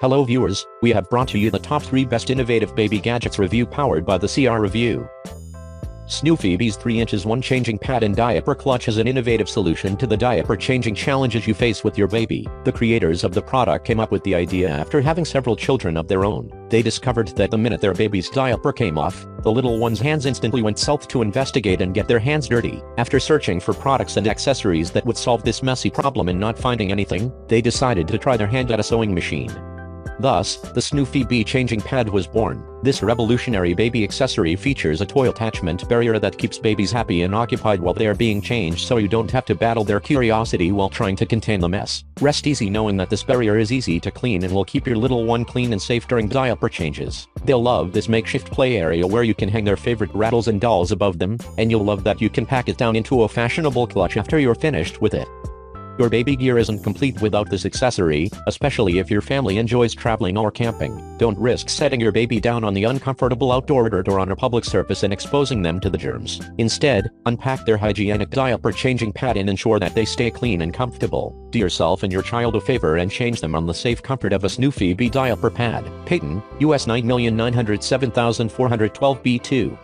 Hello viewers, we have brought to you the top 3 best innovative baby gadgets review powered by the CR Review. SnoofyBee's 3 inches one changing pad and diaper clutch is an innovative solution to the diaper changing challenges you face with your baby. The creators of the product came up with the idea after having several children of their own. They discovered that the minute their baby's diaper came off, the little one's hands instantly went south to investigate and get their hands dirty. After searching for products and accessories that would solve this messy problem and not finding anything, they decided to try their hand at a sewing machine. Thus, the SnoofyBee changing pad was born. This revolutionary baby accessory features a toy attachment barrier that keeps babies happy and occupied while they are being changed, so you don't have to battle their curiosity while trying to contain the mess. Rest easy knowing that this barrier is easy to clean and will keep your little one clean and safe during diaper changes. They'll love this makeshift play area where you can hang their favorite rattles and dolls above them, and you'll love that you can pack it down into a fashionable clutch after you're finished with it. Your baby gear isn't complete without this accessory, especially if your family enjoys traveling or camping. Don't risk setting your baby down on the uncomfortable outdoor dirt or on a public surface and exposing them to the germs. Instead, unpack their hygienic diaper changing pad and ensure that they stay clean and comfortable. Do yourself and your child a favor and change them on the safe comfort of a SnoofyBee diaper pad. Patent, US 9,907,412 B2.